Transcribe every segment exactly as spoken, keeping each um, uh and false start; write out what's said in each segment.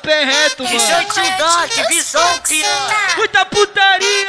pé reto, mano. Deixa eu te dar, que visão, pior. Muita putaria,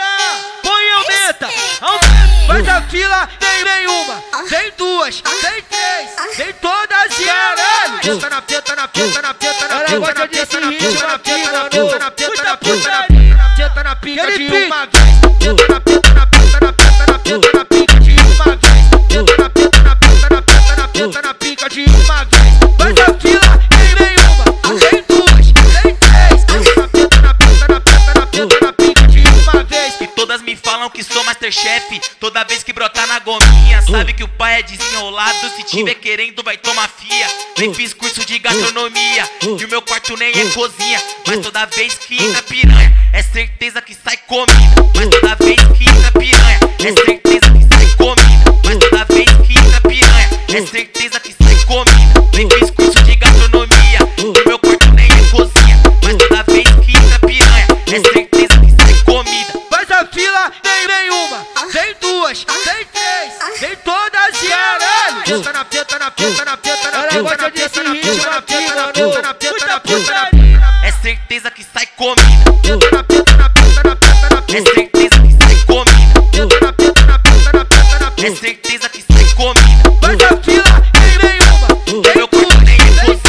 põe aumenta. Aumenta, mas a fila tem nenhuma. Tem duas, tem três, tem todas e caralho. Penta na penta, na penta, na penta, na penta, na penta, na penta, na penta, na penta, na penta, na penta, na penta, na penta, na penta, de uma vez. Penta na penta, na penta, na penta, na penta, na penta, de uma vez. Penta na penta, na penta, na penta, na penta, na pica de uma vez. Mas a fila tem nenhuma, tem duas, tem três. Penta na penta, na penta, na penta, na penta, na pica de uma vez. E todas me falam que sou Masterchef. Toda vez que brotar na gominha, sabe que o pai é desenrolado. Se tiver querendo vai tomar fia. Nem fiz curso de gastronomia e o meu quarto nem é cozinha. Mas toda vez que entra piranha, é certeza que sai comida. Mas toda vez que entra piranha, é certeza que sai comida. Mas toda vez que entra piranha, é certeza que sai comida. Nem fiz curso de gastronomia e o meu quarto nem é cozinha. Mas toda vez que entra piranha, é certeza que sai comida. Mas a fila tem nenhuma, tem duas, tem três, tem todas e caralho. Penta na penta, na penta, na penta, na penta, na penta, na penta, na penta, na penta, na penta, na penta, na penta. É certeza que sai comida. Penta na penta, na penta, na penta, na penta. É certeza que sai comida. Penta na penta, na penta, na penta, na penta. É certeza que sai comida. Mas a fila tem nenhuma, tem duas, tem três.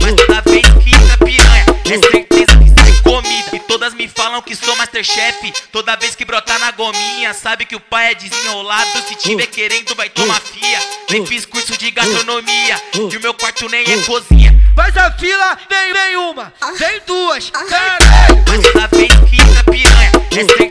Mas toda vez que entra piranha, é certeza que sai comida. E todas me falam que sou Masterchef. Toda vez que brotar na gominha, sabe que o pai é desenrolado. Se tiver querendo vai tomar fia. Nem fiz curso de gastronomia e o meu quarto nem é cozinha. Mas a fila tem nenhuma, tem duas, caralho. Mas toda vez que entra piranha, é certeza.